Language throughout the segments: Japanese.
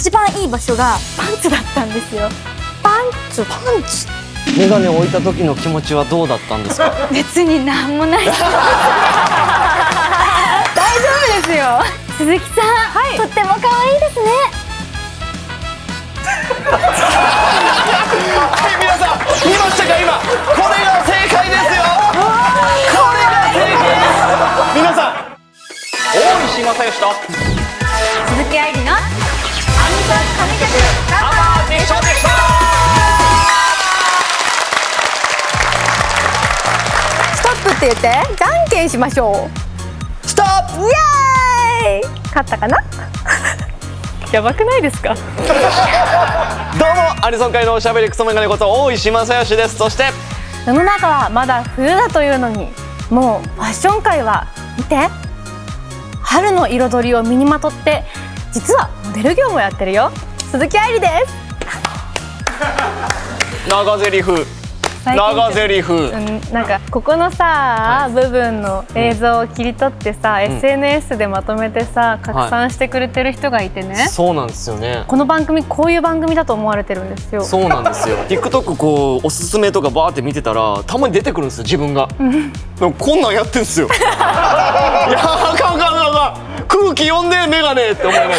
一番いい場所がパンツだったんですよ。パンツ眼鏡を置いた時の気持ちはどうだったんですか？別になんもないです大丈夫ですよ。鈴木さん、はい、とっても可愛いですねはい、皆さん見ましたか？今これが正解ですよ。これが正解です。皆さん、大石正義と鈴木愛理のアンミカ神曲カバーでしょでしょ。って言ってじゃんけんしましょう。ストップ。イエーイ。勝ったかなやばくないですか？どうもアニソン界のおしゃべりクソメガネこと大石正義です。そして世の中はまだ冬だというのに、もうファッション界は見て、春の彩りを身にまとって実はモデル業もやってるよ。鈴木愛理です長ゼリフ長ゼリフ、なんかここのさ、はい、部分の映像を切り取ってさ、SNS でまとめてさ拡散してくれてる人がいてね、はい、そうなんですよね。この番組こういう番組だと思われてるんですよ。そうなんですよTikTok こうおすすめとかバーって見てたらたまに出てくるんですよ自分がでもこんなんやってんですよいやあかんあかんあかん、空気読んでメガネって思いなが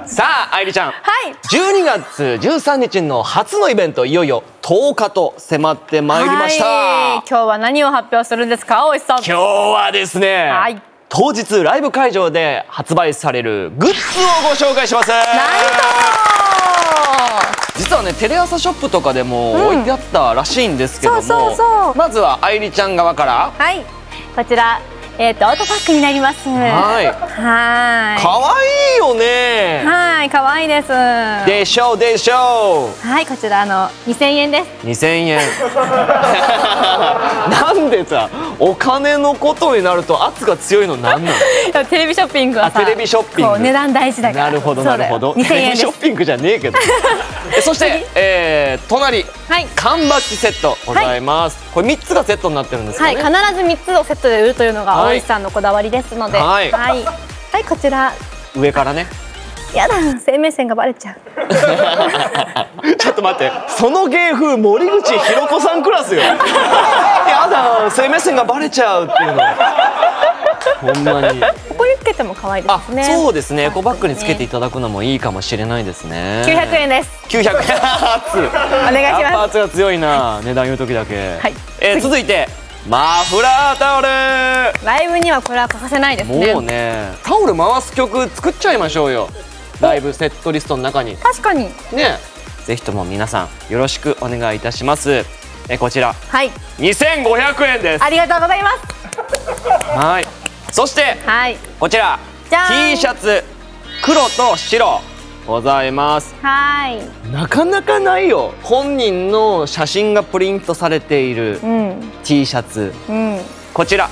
らさあ愛理ちゃん、はい、12月13日の初のイベント、いよいよ10日と迫ってまいりました。今日は何を発表するんですか、大石さん？今日はですね、はい、当日ライブ会場で発売されるグッズをご紹介します。なんと実はね、テレ朝ショップとかでも置いてあったらしいんですけども、まずは愛理ちゃん側から、はい、こちらオートパックになります。はい。可愛いよね。はい、可愛いです。でしょうでしょう。はい、こちら2000円です。2000円。なんでさ、お金のことになると圧が強いのなんなの？テレビショッピングはさ、テレビショッピング値段大事だから。なるほどなるほど。テレビショッピングじゃねえけど。そして隣、缶バッジセットございます。これ3つがセットになってるんですよね。はい、必ず3つをセットで売るというのが大石さんのこだわりですので、はい、はい、こちら上からね。やだ、生命線がバレちゃうちょっと待って、その芸風森口博子さんクラスよやだ、生命線がバレちゃうっていうのほんまに。ここにつけても可愛いですね。そうですね、エコバッグにつけていただくのもいいかもしれないですね。900円です。900円お願いします。パーツが強いな、値段言う時だけ。はい、続いてマフラータオル。ライブにはこれは欠かせないですね。もうね、タオル回す曲作っちゃいましょうよ。ライブセットリストの中に。確かに。ね、ぜひとも皆さんよろしくお願いいたします。こちら。はい。2500円です。ありがとうございます。はい。そして。はい。こちら。T シャツ。黒と白。ございます。はい。なかなかないよ。本人の写真がプリントされている T シャツ。うん、こちら。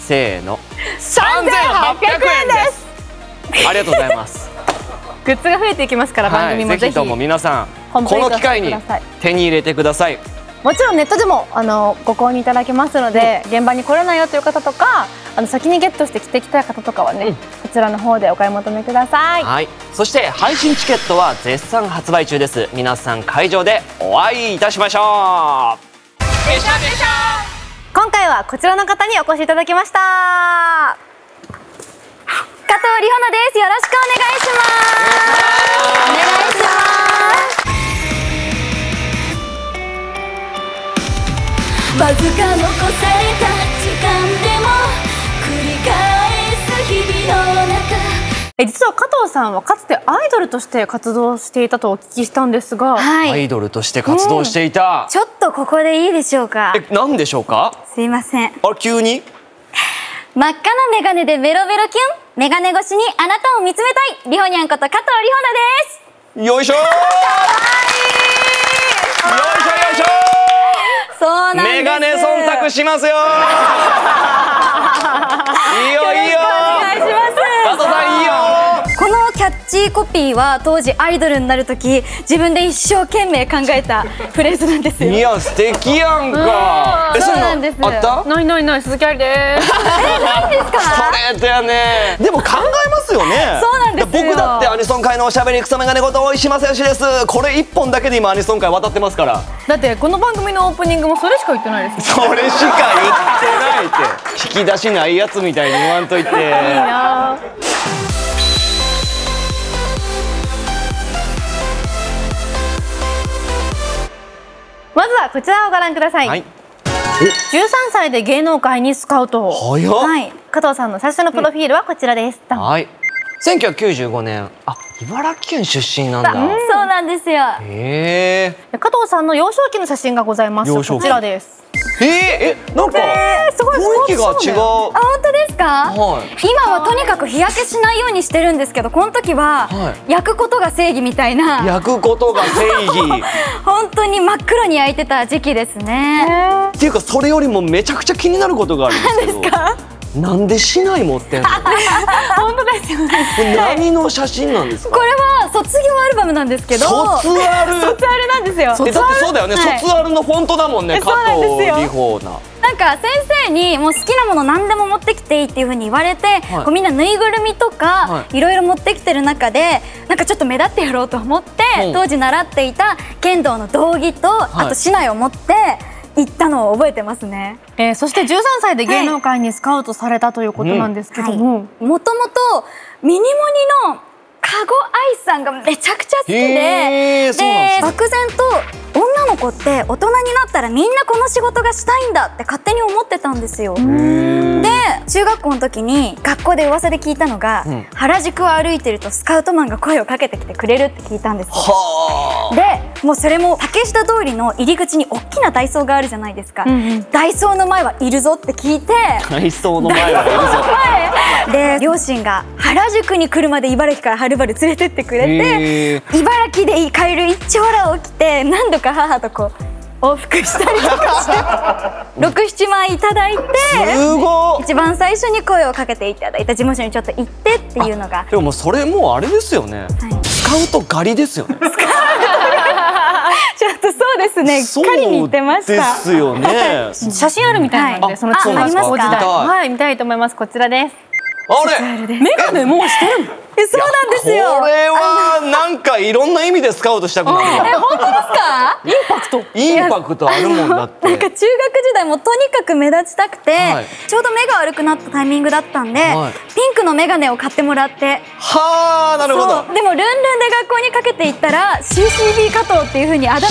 せーの。3800円です。ありがとうございます。グッズが増えていきますから、番組もぜひ。ぜひとも皆さん、この機会に手に入れてください。もちろんネットでもご購入いただけますので、現場に来れないよという方とか、先にゲットして着てきた方とかはね、こちらの方でお買い求めください。はい、そして配信チケットは絶賛発売中です。皆さん会場でお会いいたしましょう。でしょでしょ。今回はこちらの方にお越しいただきました。加藤理穂奈です。よろしくお願いします。お願いします。わずか残された時間でも繰り返す日々の中。実は加藤さんはかつてアイドルとして活動していたとお聞きしたんですが、はい、アイドルとして活動していた、ちょっとここでいいでしょうか？何でしょうか？すいません。あれ、急に真っ赤なメガネでベロベロキュン、メガネ越しにあなたを見つめたい、りほにゃんこと加藤理穂奈です。よいしょー。かわいい。よいしょよいしょー。メガネ忖度しますよー。いいよいいよ。加藤さんいいよ。このキャッチチコピーは当時アイドルになる時自分で一生懸命考えたフレーズなんですよ。いや素敵やんか。そうなんです。あった？ないないない、鈴木愛です。ないんですか？ストレートやね。でも考えますよね。そうなんですよ。僕だってアニソン界のおしゃべりクソメガネこと大石正義です。これ一本だけで今アニソン界渡ってますから。だってこの番組のオープニングもそれしか言ってないです。それしか言ってないって。引き出しないやつみたいに言わんといて。いいな。まずはこちらをご覧ください。はい、13歳で芸能界にスカウト。早っ。はい、加藤さんの最初のプロフィールはこちらです。はい。1995年。あ、茨城県出身なんだ。うん、そうなんですよ。へえ。加藤さんの幼少期の写真がございます。こちらです。なんか雰囲気が違う。あ、本当ですか？はい。今はとにかく日焼けしないようにしてるんですけど、この時は焼くことが正義みたいな。焼くことが正義。本当に真っ黒に焼いてた時期ですね。っていうかそれよりもめちゃくちゃ気になることがあるんですけど。何ですか？なんで市内持ってんの？本当ですよね。何の写真なんですか？これは卒業アルバムなんですけど。卒アル。卒アルなんですよ。だってそうだよね。卒アルのフォントだもんね。加藤理穂な。なんか先生にもう好きなもの何でも持ってきていいっていう風に言われて、こうみんなぬいぐるみとかいろいろ持ってきてる中で、なんかちょっと目立ってやろうと思って当時習っていた剣道の道着とあと市内を持って。行ったのを覚えてますね。そして13歳で芸能界にスカウトされたということなんですけども、もともとミニモニの加護愛さんがめちゃくちゃ好きで、で漠然と女の子って大人になったらみんなこの仕事がしたいんだって勝手に思ってたんですよ。で中学校の時に学校で噂で聞いたのが、原宿を歩いてるとスカウトマンが声をかけてきてくれるって聞いたんですよ。でもうそれも竹下通りの入り口に大きなダイソーがあるじゃないですか。ダイソーの前はいるぞって聞いて、ダイソーの前はいるぞで両親が原宿に車で茨城からはるばる連れてってくれて、茨城で買える一丁羅を着て何度か母とこう往復したりとかして67枚いただいて、一番最初に声をかけていただいた事務所にちょっと行ってっていうのが。でもそれもうあれですよね、スカウト狩りですよね。ちょっとそうですね。狩りに行ってました。ですよね。写真あるみたいなんで、そのツアーありますか？はい、見たいと思います。こちらです。あれ、メガネもうしてるの？そうなんですよ。これはなんかいろんな意味でスカウトしたくなる。本当ですか？インパクトあるもんだって。なんか中学時代もとにかく目立ちたくて、ちょうど目が悪くなったタイミングだったんで、ピンクのメガネを買ってもらって。はあ、なるほど。でもルンルンで学校にかけていったら CCB 加藤っていう風にあだ名が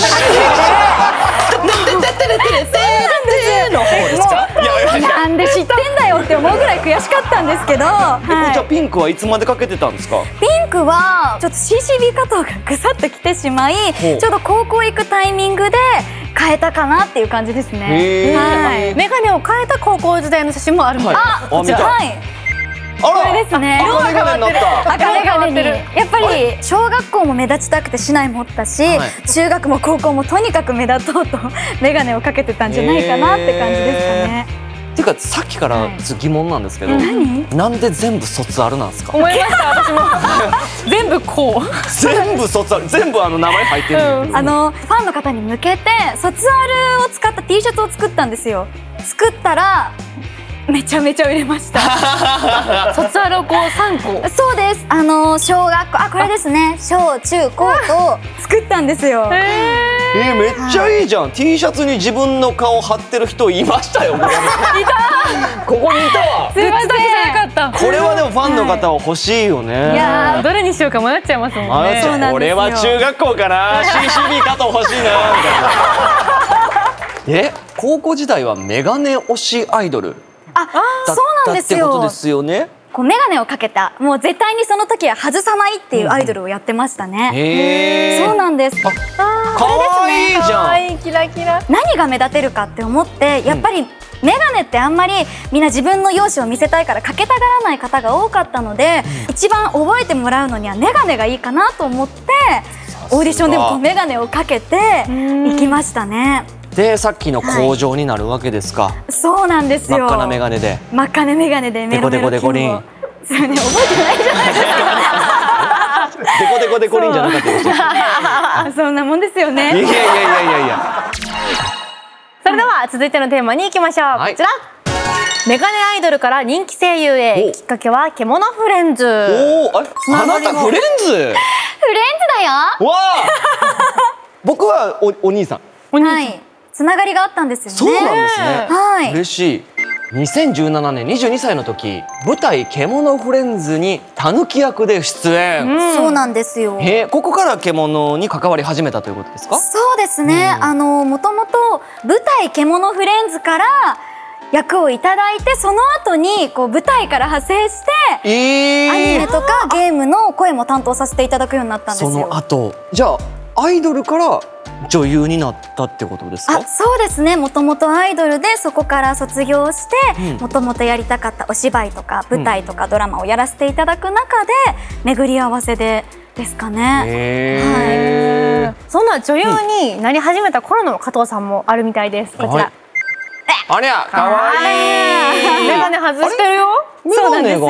ついて、なんで知ってんだよって思うぐらい悔しかったんですけど。じゃあピンクはいつまでかけてたんですか？ピンクはちょっと CCB 加藤がぐさっと来てしまい、ちょうど高校行くタイミングで変えたかなっていう感じですね。はい。メガネを変えた高校時代の写真もあるみたい。あ、これですね。色が変わってる。赤メガネに。やっぱり小学校も目立ちたくて市内持ったし、中学も高校もとにかく目立とうとメガネをかけてたんじゃないかなって感じですかね。っていうかさっきから疑問なんですけど、なんで全部卒アルなんですか？思いました。私も全部こう全部卒アル、全部名前入ってる。ファンの方に向けて卒アルを使った T シャツを作ったんですよ。作ったらめちゃめちゃ売れました。卒アルをこう3個。そうです。小学校、あ、これですね、小中高と作ったんですよ。めっちゃいいじゃん。 T シャツに自分の顔貼ってる人いましたよ。いた。ここにいたわ。すいません、だけじゃなかった。これはでもファンの方は欲しいよね。いや、どれにしようか迷っちゃいますもんね。俺は中学校かな、 CCB 加藤欲しいなみたいな。高校時代はメガネ推しアイドルだったってことですよね。こうメガネをかけた、もう絶対にその時は外さないっていうアイドルをやってましたね。そうなんです。可愛いじゃん。可愛い、キラキラ。何が目立てるかって思って、やっぱりメガネってあんまりみんな自分の容姿を見せたいからかけたがらない方が多かったので、一番覚えてもらうのにはメガネがいいかなと思って、オーディションでもこうメガネをかけて行きましたね。でさっきの工場になるわけですか。そうなんですよ。真っ赤なメガネで。真っ赤なメガネでメロメロ。デコデコデコリン。それね、覚えてないじゃないですか。コデコデコリンじゃなかったですそんなもんですよね。いやいやいやいや。それでは続いてのテーマに行きましょう。はい、こちら。メガネアイドルから人気声優へ、きっかけは獣フレンズ。おお、あなたフレンズ。フレンズだよ。わあ。僕はお兄さん。お兄さん。はい。つながりがあったんですよね。そうなんですね。はい。嬉しい。2017年22歳の時、舞台「獣フレンズ」にタヌキ役で出演、うん、そうなんですよ。ここから獣に関わり始めたということですか？そうですね、うん、もともと舞台「獣フレンズ」から役をいただいて、その後にこう舞台から派生して、アニメとかゲームの声も担当させていただくようになったんですよ。その後じゃあアイドルから女優になったってことですか？あ、そうですね。もともとアイドルで、そこから卒業して、もともとやりたかったお芝居とか舞台とかドラマをやらせていただく中で、巡り合わせでですかね。はい。そんな女優になり始めた頃の加藤さんもあるみたいです。こちら。あれや、かわいい。メガネ外してるよ。そうなんですよ。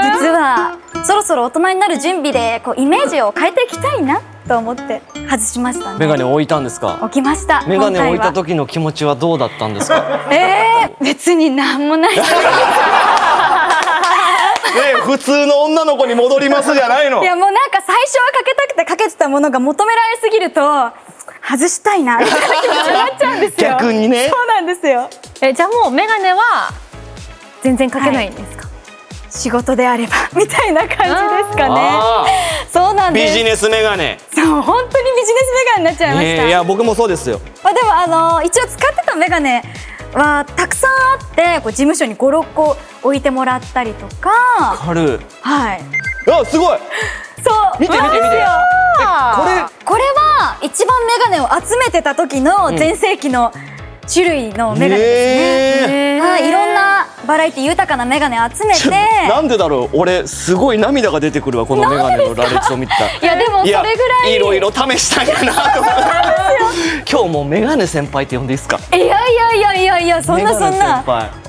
実はそろそろ大人になる準備で、こうイメージを変えていきたいなと思って外しましたね。メガネを置いたんですか？置きました。メガネを置いた時の気持ちはどうだったんですか？別になんもない。普通の女の子に戻りますじゃないの。いや、もうなんか最初はかけたくてかけてたものが求められすぎると外したいなって気持ちになっちゃうんですよ。逆にね。そうなんですよ。じゃあもうメガネは全然かけないんですか？はい、仕事であればみたいな感じですかね。そうなんです。ビジネスメガネ。そう、本当にビジネスメガネになっちゃいました。いや、僕もそうですよ。まあ、でも一応使ってたメガネはたくさんあって、こう事務所に5、6個置いてもらったりとか。軽い。はい。あ、すごい。そう。見て。これは一番メガネを集めてた時の全盛期の種類のメガネですね。はい、いろんなバラエティ豊かなメガネ集めて。なんでだろう、俺すごい涙が出てくるわ、このメガネの羅列を見た。いや、でもそれぐらいいろいろ試したんやなと思って。今日もメガネ先輩って呼んでいいですか？いやいやいやいやいや、そんな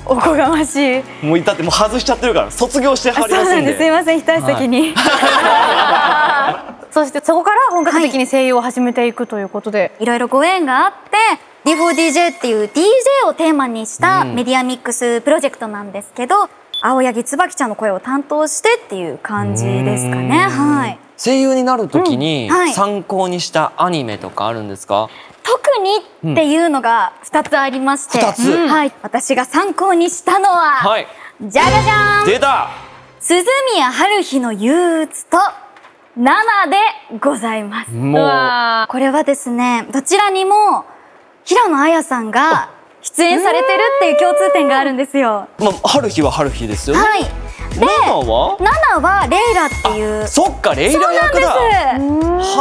おこがましい。もうだってもう外しちゃってるから、卒業してはりますんで。そうなんです、すいません、一足先に。そしてそこから本格的に声優を始めていくということで、いろいろご縁があって、D4DJ っていう DJ をテーマにしたメディアミックスプロジェクトなんですけど、青柳椿ちゃんの声を担当してっていう感じですかね。はい、声優になる時に参考にしたアニメとかあるんですか？特にっていうのが2つありまして、はい、私が参考にしたのは、はい、じゃがじゃーん、出た、涼宮ハルヒの憂鬱と7でございます。これはですね、どちらにも平野綾さんが出演されてるっていう共通点があるんですよ。まあ、春日は春日ですよね。はい。で、ナナはレイラっていう。そっか、レイラ役だ。出てたんですよ。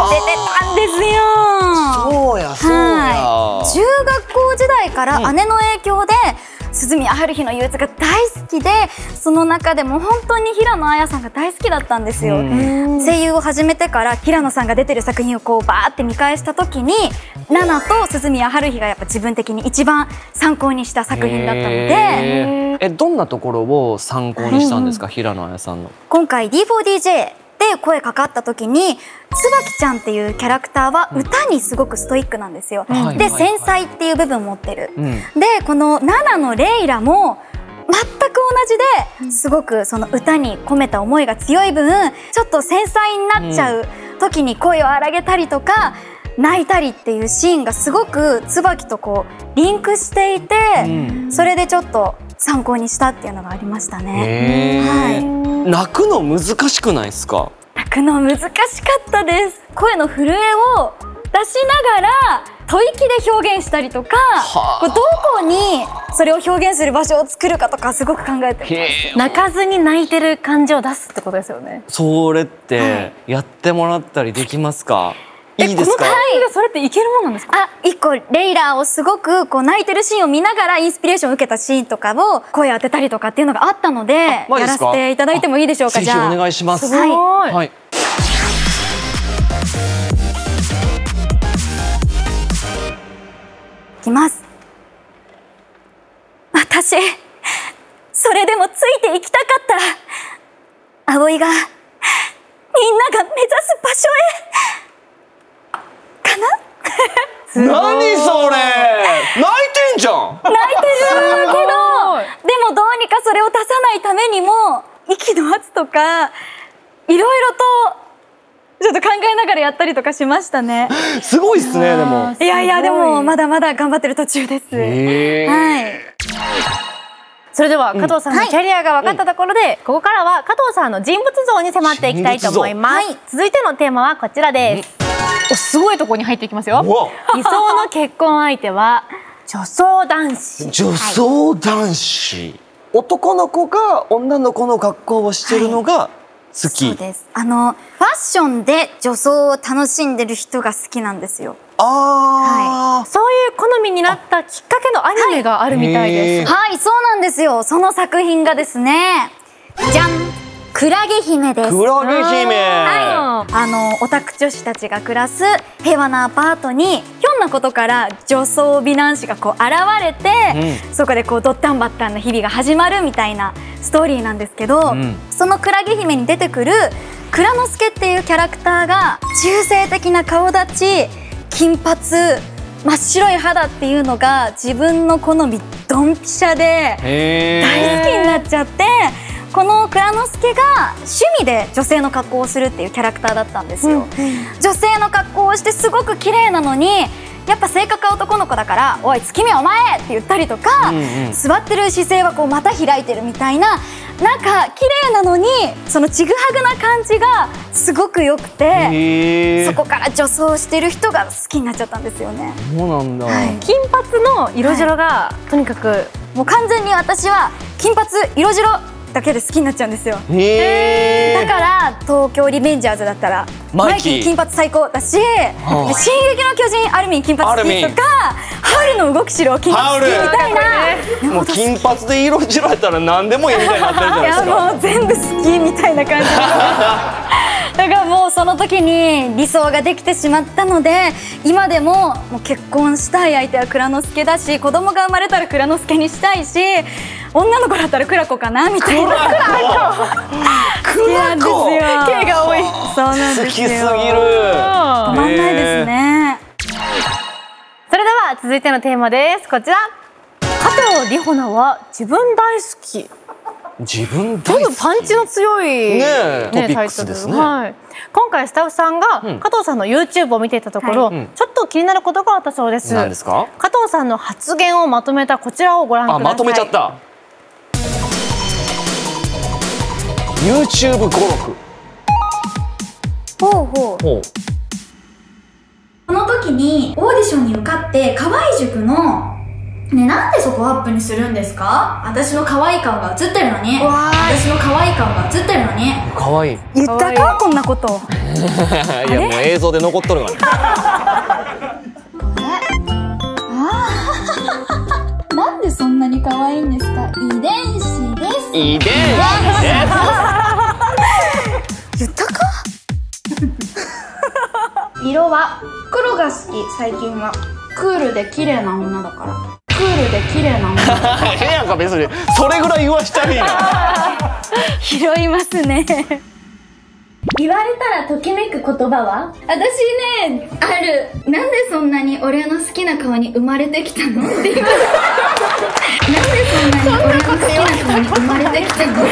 そうや、そうや。中学校時代から姉の影響で、涼宮ハルヒの憂鬱が大好きで、その中でも本当に平野綾さんが大好きだったんですよ。声優を始めてから平野さんが出てる作品をこうバーって見返した時に、ナナと涼宮ハルヒがやっぱ自分的に一番参考にした作品だったので。どんなところを参考にしたんですか、平野綾さんの。今回 D4DJ で声かかった時に、椿ちゃんっていうキャラクターは歌にすごくストイックなんですよ。で、繊細っていう部分を持ってる。で、このナナのレイラも全く同じで、すごくその歌に込めた思いが強い分、ちょっと繊細になっちゃう時に声を荒げたりとか泣いたりっていうシーンがすごく椿とこうリンクしていて、それでちょっと参考にしたっていうのがありましたね。はい。泣くの難しくないですか？泣くの難しかったです。声の震えを出しながら吐息で表現したりとか、どこにそれを表現する場所を作るかとか、すごく考えてます。泣かずに泣いてる感じを出すってことですよね。それってやってもらったりできますか？いいですか？それっていけるもんなんですか？あ、一個レイラーをすごくこう泣いてるシーンを見ながらインスピレーションを受けたシーンとかを声当てたりとかっていうのがあったので、やらせていただいてもいいでしょうか？じゃあぜひお願いします。はい。いきます。私、それでもついていきたかった。葵がみんなにんなが目指す場所へかな。何それ、泣いてんじゃん。泣いてるけど、でもどうにかそれを出さないためにも息の圧とかいろいろとちょっと考えながらやったりとかしましたね。すごいっすね。でもいやいや、でもまだまだ頑張ってる途中です。それでは加藤さんのキャリアが分かったところで、ここからは加藤さんの人物像に迫っていきたいと思います。続いてのテーマはこちらです。すごいところに入っていきますよ。理想の結婚相手は女装男子。女装男子、男の子が女の子の格好をしてるのが好き。そうです。ファッションで女装を楽しんでる人が好きなんですよ。はい、そういう好みになったきっかけのアニメがあるみたいです。はい、そうなんですよ。その作品がですね、じゃん、クラゲ姫です。クラゲ姫。はい。オタク女子たちが暮らす平和なアパートに、ひょんなことから女装美男子がこう現れて、そこでこうドッタンバッタンの日々が始まるみたいなストーリーなんですけど、そのクラゲ姫に出てくる蔵之介っていうキャラクターが中性的な顔立ち、金髪、真っ白い肌っていうのが自分の好みドンピシャで大好きになっちゃって、この蔵之介が趣味で女性の格好をするっていうキャラクターだったんですよ。女性の格好をしてすごく綺麗なのに、やっぱ性格は男の子だから「おい月見お前!」って言ったりとか、座ってる姿勢はこうまた開いてるみたいな、なんか綺麗なのにそのちぐはぐな感じがすごくよくて、そこから女装してる人が好きになっちゃったんですよね。そうなんだ。金髪の色白がとにかくもう完全に私は金髪色白だけで好きになっちゃうんですよ。だから東京リベンジャーズだったらマイキー金髪最高だし、進撃の巨人アルミン金髪好きとか、ハウルの動く城金髪好きみたいな、もう金髪で色白やったら何でもいいみたいになってるじゃないですか。いやもう全部好きみたいな感じだからもうその時に理想ができてしまったので、今でももう結婚したい相手は蔵之介だし、子供が生まれたら蔵之介にしたいし、女の子だったらクラコかなみたいな。クラコ。K が多い。そうなんですよ。好きすぎる。止まんないですね。それでは続いてのテーマです。こちら。加藤理穂奈は自分大好き。自分大好き。どんどんパンチの強いねトピックスですね。はい。今回スタッフさんが加藤さんの YouTube を見ていたところ、ちょっと気になることがあったそうです。何ですか？加藤さんの発言をまとめたこちらをご覧ください。まとめちゃった。YouTube 語録。ほうほうほう。この時にオーディションに受かって河合塾のね、なんでそこアップにするんですか？私の可愛い顔が映ってるのに。私の可愛い顔が映ってるのに。可愛い。言ったかこんなこと。いやもう映像で残っとるわ。なんでそんなに可愛いんですか？遺伝子です。遺伝子です。言ったか？色は黒が好き。最近はクールで綺麗な女だから。クールで綺麗な女だから。ええやんか別に。それぐらい言わしたらいいな。拾いますね。言われたらときめく言葉は？私ね、ある。なんでそんなに俺の好きな顔に生まれてきたのって言います。なんでそんなに俺の好きな顔に生まれてきたの？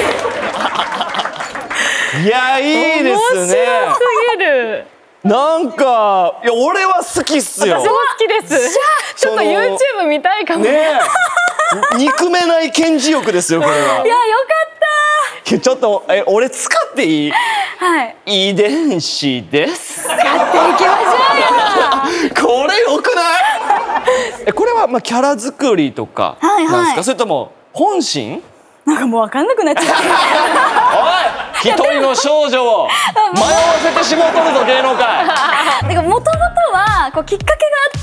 いや、いいですね。面白すぎる。なんか、いや、俺は好きっすよ。私も好きです。ちょっと YouTube 見たいかも。憎めない顕示欲ですよ、これは。いや、よかった。ちょっと、俺使っていい？はい。遺伝子です。使っていきましょうよ。これ良くない？これはまあキャラ作りとかなんですか？それとも本心？なんかもう分かんなくなっちゃった。おい！一人の少女を迷わせてしもうとるぞ芸能界。もともとはこうきっかけ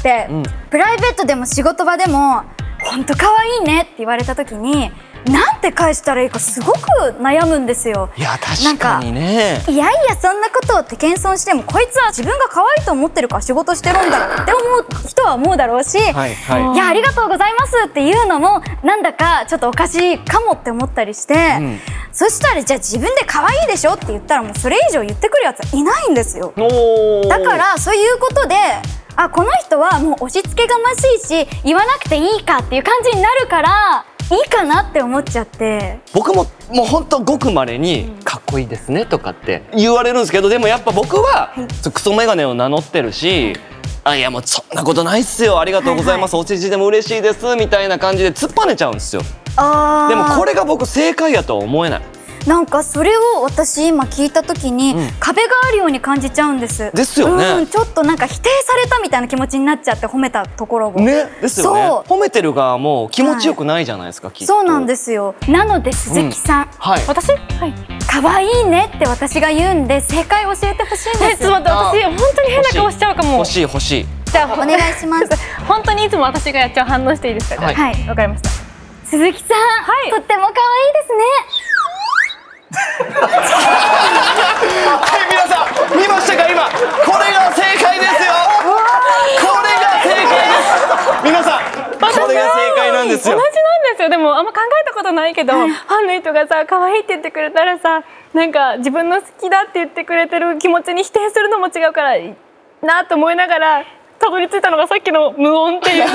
があって、プライベートでも仕事場でもほんと可愛いねって言われた時になんて返したらいいかすごく悩むんですよ。いや確かにね。いやいやそんなことって謙遜してもこいつは自分が可愛いと思ってるから仕事してるんだろうって思う人は思うだろうし、いやありがとうございますっていうのもなんだかちょっとおかしいかもって思ったりして、うん、そしたらじゃあ自分で可愛いでしょって言ったらもうそれ以上言ってくるやつはいないんですよ。だからそういうことであこの人はもう押し付けがましいし言わなくていいかっていう感じになるから。いいかなって思っちゃって僕ももうほんとごくまれに「かっこいいですね」とかって言われるんですけど、でもやっぱ僕はクソメガネを名乗ってるし「あいやもうそんなことないっすよありがとうございますお世辞でも嬉しいです」みたいな感じで突っぱねちゃうんですよ。でもこれが僕正解やとは思えない。なんかそれを私今聞いた時に壁があるように感じちゃうんです。ですよね。ちょっとなんか否定されたみたいな気持ちになっちゃって褒めたところを。ね、ですよね。褒めてる側も気持ちよくないじゃないですか。そうなんですよ。なので鈴木さん、私可愛いねって私が言うんで正解教えてほしいんです。ちょっと待って私本当に変な顔しちゃうかも。欲しい欲しい。じゃあお願いします。本当にいつも私がやっちゃう反応していいですか。はい。わかりました。鈴木さん、とっても可愛いですね。はい皆さん見ましたか今これが正解ですよ。これが正解です皆さんこれが正解なんですよ。同じなんですよ。でもあんま考えたことないけど、ファンの人がさ可愛いって言ってくれたらさなんか自分の好きだって言ってくれてる気持ちに否定するのも違うからいいなと思いながらたどり着いたのがさっきの無音っていう返さ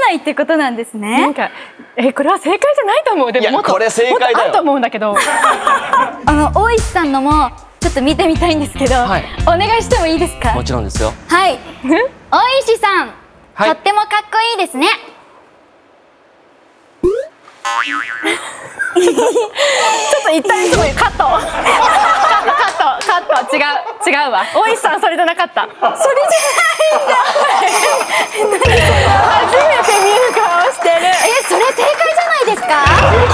ないってことなんですね。なんかこれは正解じゃないと思う。でももっとこれ正解だよ。もっとあると思うんだけど大石さんのもちょっと見てみたいんですけど、はい、お願いしてもいいですか。もちろんですよ。はい大石さん、はい、とってもかっこいいですね。ちょっと一旦そういうカットカット違うわ大石さんそれじゃなかった。それじゃないんだ初めて見る顔してる。それ正解じゃないですか。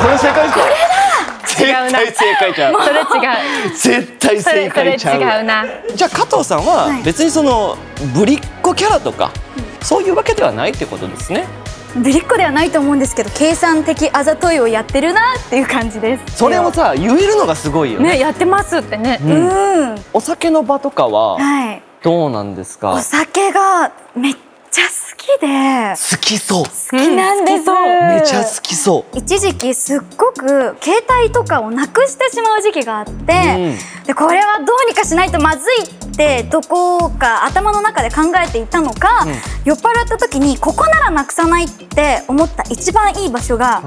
これ正解ですか。これだ。違うな。絶対正解ちゃう。それ違う。絶対正解ちゃう。それ違うな。じゃあ加藤さんは別にそのぶりっ子キャラとかそういうわけではないってことですね。ぶりっ子ではないと思うんですけど計算的あざといをやってるなっていう感じです。それをさ言えるのがすごいよね。やってますってね。お酒の場とかはどうなんですか。お酒がめっちゃ好きで好きそう好きなんです。めちゃ好きそう。一時期すっごく携帯とかをなくしてしまう時期があって、でこれはどうにかしないとまずいってどこか頭の中で考えていたのか、酔っ払った時にここならなくさないって思った一番いい場所が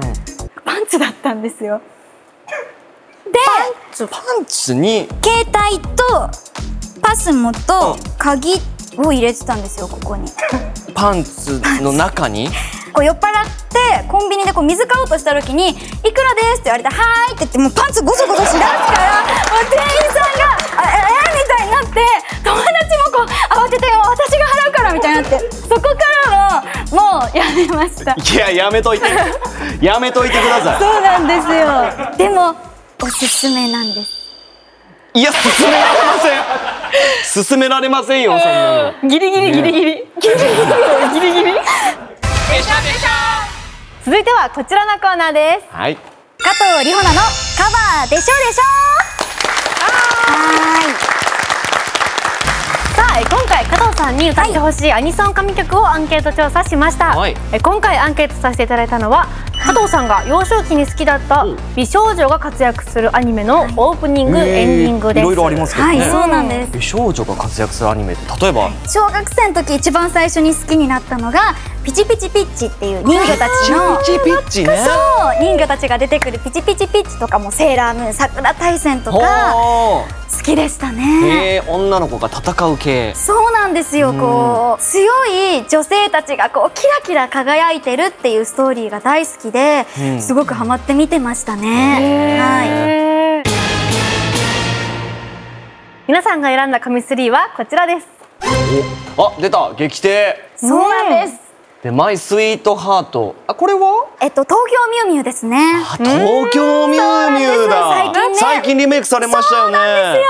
パンツだったんですよ。でパンツに携帯とパスモと鍵を入れてたんですよここに。パンツの中にこう酔っ払ってコンビニでこう水買おうとした時に「いくらです」って言われて「はーい」って言ってもうパンツゴソゴソしだすからもう店員さんが「みたいになって友達もこう慌てて「私が払うから」みたいになってそこからはもうやめました。いややめといてください。そうなんですよ。でもおすすめなんです。いや勧められません勧められませんよそんなの。ギリギリ続いてはこちらのコーナーです。はい、加藤里穂菜の「カバーでしょでしょ」。さあ今回加藤さんに歌ってほしいアニソン神曲をアンケート調査しました。今回アンケートさせていただいたのは加藤さんが幼少期に好きだった美少女が活躍するアニメのオープニング、エンディングです。いろいろありますけどね。そうなんです。美少女が活躍するアニメって例えば小学生の時一番最初に好きになったのがピチピチピッチっていう人魚たちの人魚たちが出てくるピチピチピッチとかもセーラームーン、桜大戦とか好きでしたね。女の子が戦う系。そうなんですよ。こう強い女性たちがこうキラキラ輝いてるっていうストーリーが大好きですごくハマって見てましたね。皆さんが選んだ神3はこちらです。あ、出た、劇艇。そうなんです。で、マイスイートハート。あ、これは東京ミュウミュウですね。あ、東京ミュウミュウだ。最近リメイクされましたよね。そうなんですよ。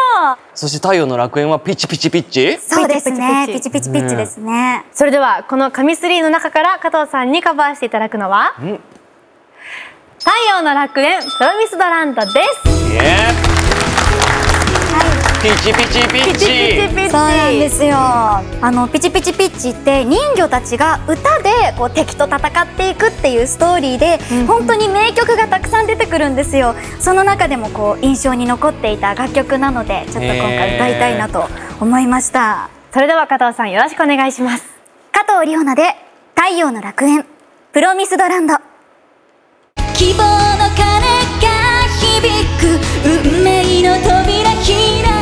そして太陽の楽園はピチピチピッチ。そうですね。ピチピチピッチですね。それではこの神3の中から加藤さんにカバーしていただくのは太陽の楽園プロミスドランドです。ピチピチピッチ。そうなんですよ。ピチピチピッチって人魚たちが歌でこう敵と戦っていくっていうストーリーで、本当に名曲がたくさん出てくるんですよ。その中でもこう印象に残っていた楽曲なので、ちょっと今回歌いたいなと思いました。それでは加藤さんよろしくお願いします。加藤里穂奈で太陽の楽園プロミスドランド。希望の鐘が響く運命の扉開く。